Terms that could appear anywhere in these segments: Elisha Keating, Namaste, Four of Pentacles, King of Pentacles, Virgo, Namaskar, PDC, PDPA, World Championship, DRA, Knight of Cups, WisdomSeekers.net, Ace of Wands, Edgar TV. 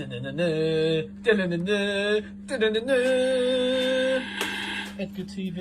Edgar TV.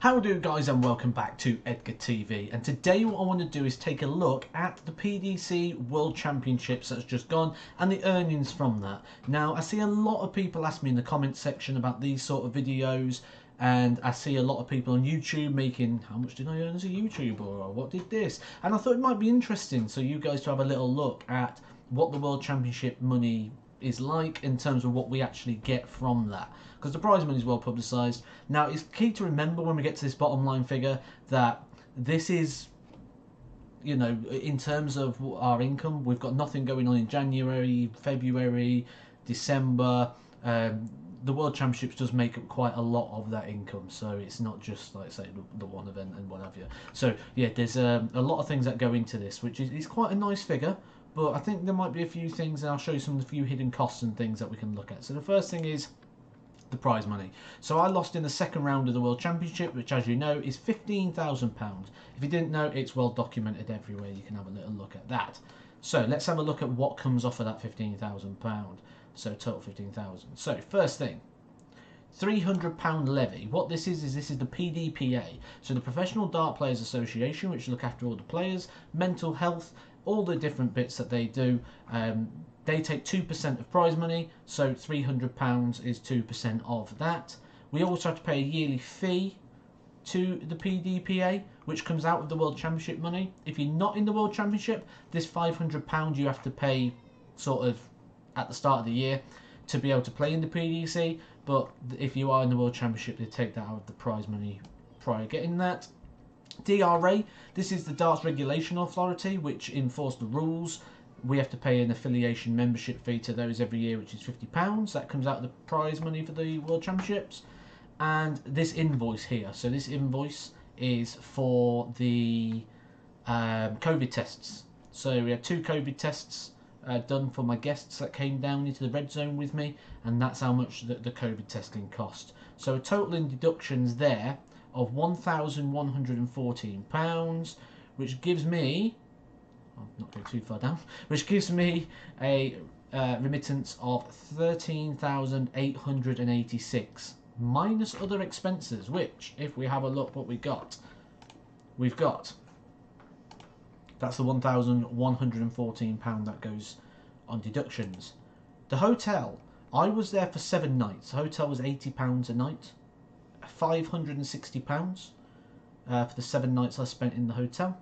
Howdy guys, and welcome back to Edgar TV, and today what I want to do is take a look at the PDC World Championships that's just gone and the earnings from that. Now I see a lot of people ask me in the comments section about these sort of videos, and I see a lot of people on YouTube making, how much did I earn as a YouTuber, or what did this, and I thought it might be interesting so you guys to have a little look at what the World Championship money is like in terms of what we actually get from that, because the prize money is well publicised. Now it's key to remember when we get to this bottom line figure that this is, you know, in terms of our income, we've got nothing going on in January, February, December. The World Championships does make up quite a lot of that income, so it's not just, like say, the one event and what have you. So yeah, there's a lot of things that go into this, which is quite a nice figure, but I think there might be a few things, and I'll show you some of the few hidden costs and things that we can look at. So the first thing is the prize money. So I lost in the second round of the World Championship, which as you know is £15,000. If you didn't know, it's well documented everywhere, you can have a little look at that. So let's have a look at what comes off of that £15,000. So total 15,000. So first thing, £300 levy. What this is this is the PDPA. So the Professional Dart Players Association, which look after all the players, mental health, all the different bits that they do. They take 2% of prize money, so £300 is 2% of that. We also have to pay a yearly fee to the PDPA, which comes out of the World Championship money. If you're not in the World Championship, this £500 you have to pay sort of at the start of the year to be able to play in the PDC, but if you are in the World Championship, they take that out of the prize money prior to getting that. DRA, this is the Darts Regulation Authority, which enforce the rules. We have to pay an affiliation membership fee to those every year, which is £50. That comes out of the prize money for the World Championships. And this invoice here, so this invoice is for the COVID tests. So we had 2 COVID tests done for my guests that came down into the red zone with me, and that's how much the COVID testing cost. So a total in deductions there of £1,114, which gives me, I'm not going too far down, which gives me a remittance of £13,886 minus other expenses, which if we have a look what we got, we've got, that's the £1,114 that goes on deductions. The hotel, I was there for 7 nights. The hotel was £80 a night, £560 for the 7 nights I spent in the hotel.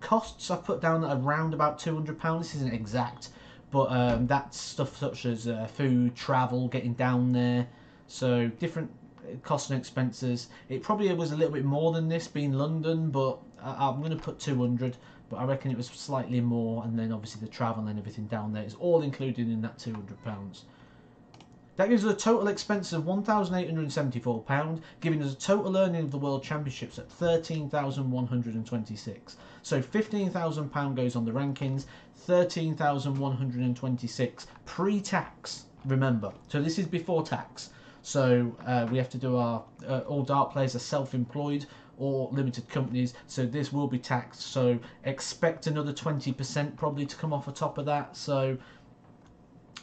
Costs I've put down at around about £200. This isn't exact, but that's stuff such as food, travel, getting down there. So different costs and expenses. It probably was a little bit more than this being London, but I'm going to put 200, but I reckon it was slightly more, and then obviously the travel and everything down there is all included in that £200. That gives us a total expense of £1,874, giving us a total earning of the World Championships at £13,126. So £15,000 goes on the rankings, £13,126 pre-tax, remember. So this is before tax. So we have to do our, all dart players are self-employed or limited companies, so this will be taxed, so expect another 20% probably to come off the top of that, so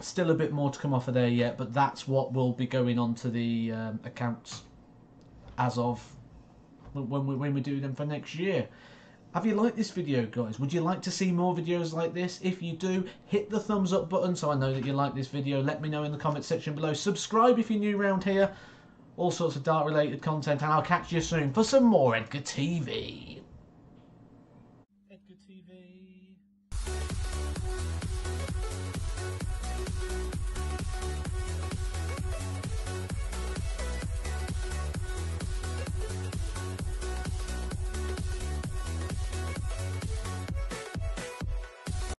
still a bit more to come off of there yet, but that's what will be going on to the accounts as of when we do them for next year. Have you liked this video, guys? Would you like to see more videos like this? If you do, hit the thumbs up button so I know that you like this video. Let me know in the comment section below. Subscribe if you're new around here. All sorts of dart related content, and I'll catch you soon for some more Edgar TV. Edgar TV.